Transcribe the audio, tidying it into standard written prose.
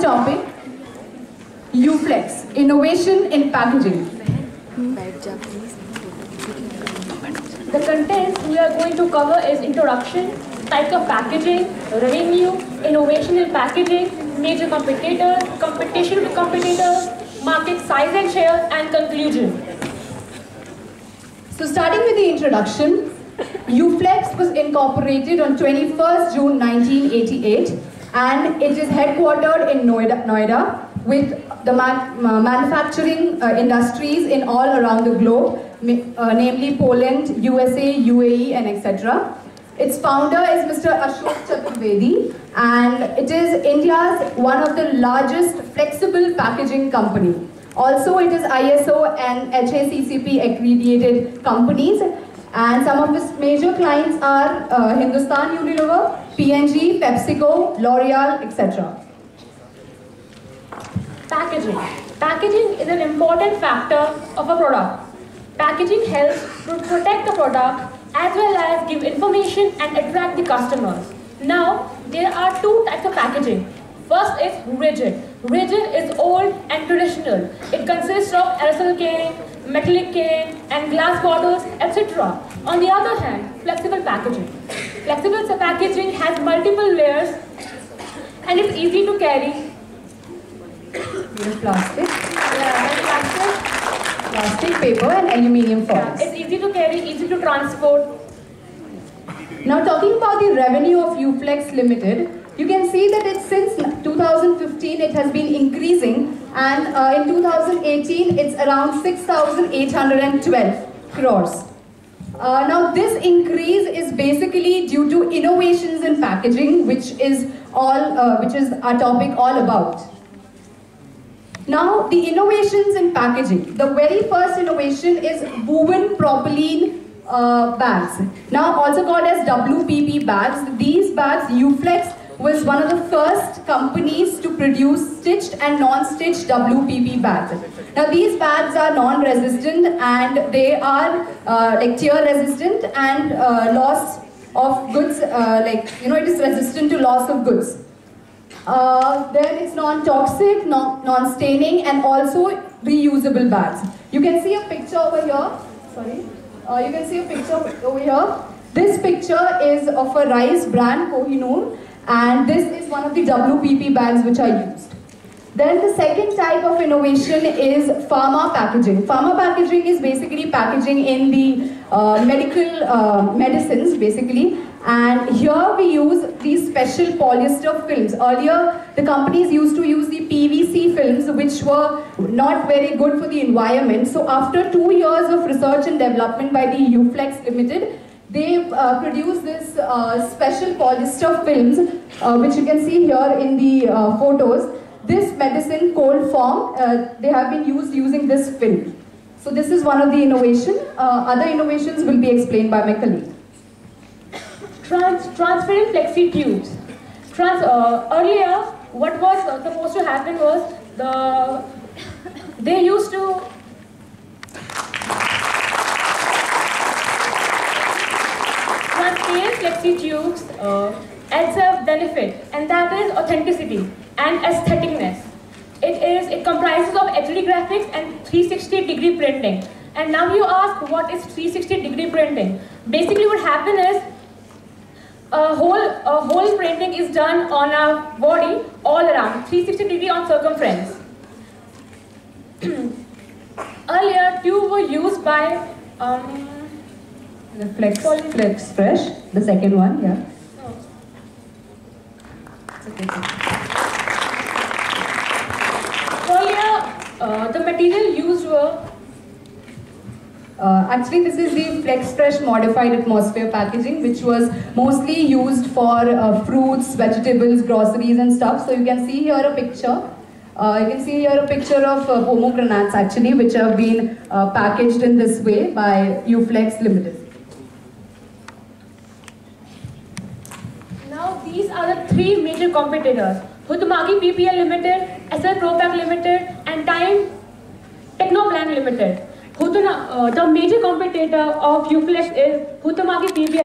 the topic UFLEX, Innovation in Packaging. The contents we are going to cover is introduction, types of packaging, revenue, innovation in packaging, major competitors, competition with competitors, market size and share, and conclusion. So starting with the introduction, UFLEX was incorporated on 21st June 1988 and it is headquartered in Noida with the manufacturing industries in all around the globe, namely Poland, USA, UAE and etc. Its founder is Mr. Ashok Chaturvedi and it is India's one of the largest flexible packaging company. Also it is ISO and HACCP accredited companies and some of its major clients are Hindustan Unilever, P&G, PepsiCo, L'Oreal, etc. Packaging. Packaging is an important factor of a product. Packaging helps to protect the product as well as give information and attract the customers. Now, there are two types of packaging. First is rigid. Rigid is old and traditional. It consists of aerosol can, metallic can, and glass bottles, etc. On the other hand, flexible packaging. Flexible packaging has multiple layers and it's easy to carry. Plastic. Plastic, paper, and aluminium foils. It's easy to carry, easy to transport. Now talking about the revenue of UFLEX Limited, you can see that it's since 2015 it has been increasing and in 2018 it's around 6,812 crores. Now this increase is basically due to innovations in packaging, which is our topic all about. Now the innovations in packaging. The very first innovation is woven propylene bags, now also called as WPP bags. These bags UFLEX was one of the first companies to produce stitched and non-stitched WPP bags. Now these bags are non-resistant and they are like tear resistant and loss of goods, it is resistant to loss of goods. Then it's non-toxic, non-staining and also reusable bags. You can see a picture over here, sorry, you can see a picture over here. This picture is of a rice brand, Kohinoor. And this is one of the WPP bags which are used. Then the second type of innovation is pharma packaging. Pharma packaging is basically packaging in the medicines basically. And here we use these special polyester films. Earlier the companies used to use the PVC films which were not very good for the environment. So after 2 years of research and development by the UFLEX Limited, they produce this special polyester films, which you can see here in the photos. This medicine, cold form, they have been using this film. So this is one of the innovation. Other innovations will be explained by my colleague. Transparent flexi tubes. Earlier, what was supposed to happen was they used to. Transparent flexi tubes adds a benefit, and that is authenticity and aestheticness. It comprises of HD graphics and 360-degree printing. And now you ask, what is 360-degree printing? Basically, what happens is a whole printing is done on a body all around, 360-degree on circumference. Earlier, tubes were used by the Flex Fresh, the second one, yeah. Oh. Okay. Earlier, the material used were... actually, this is the Flex Fresh modified atmosphere packaging, which was mostly used for fruits, vegetables, groceries and stuff. So you can see here a picture. You can see here a picture of pomegranates actually, which have been packaged in this way by UFLEX Limited. These are the three major competitors, Huhtamaki PPL Limited, SL Propag Limited and Time Technoplant Limited. The major competitor of UFLEX is Huhtamaki PPL.